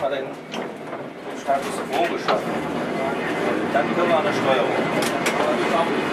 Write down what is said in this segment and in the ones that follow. erstmal den Status quo geschaffen. Dann können wir an der Steuerung. Aber wir brauchen die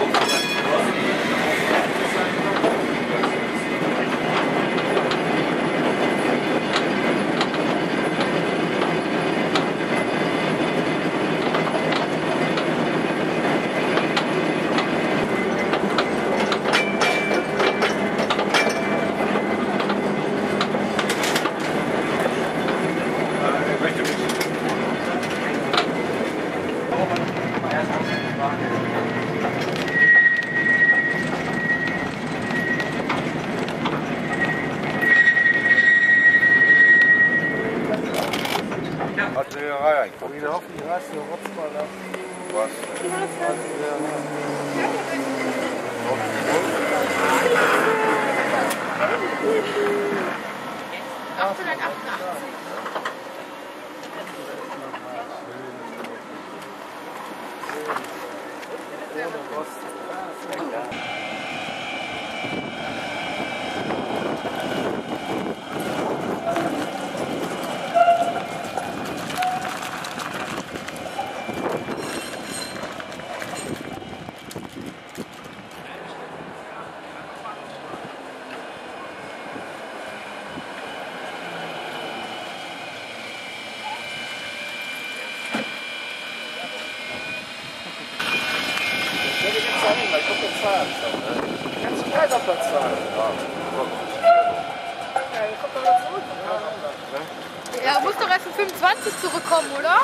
zurückkommen, oder?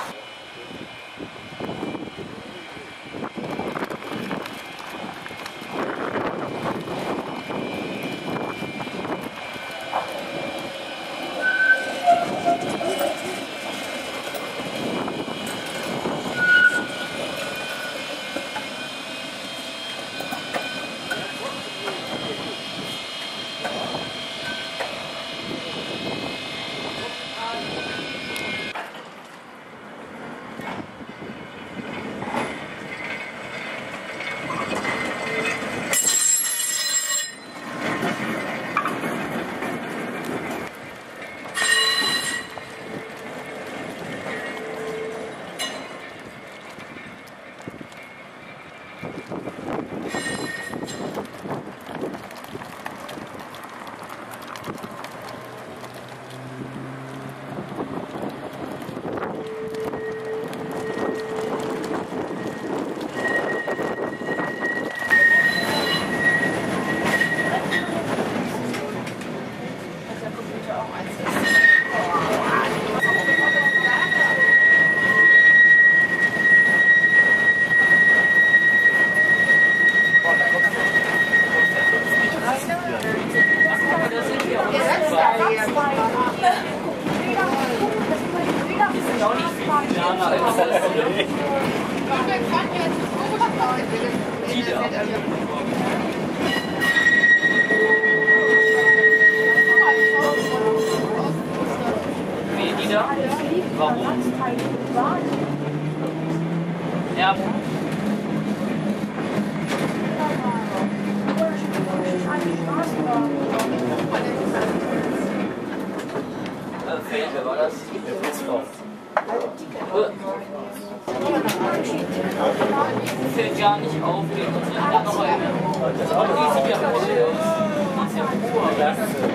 That's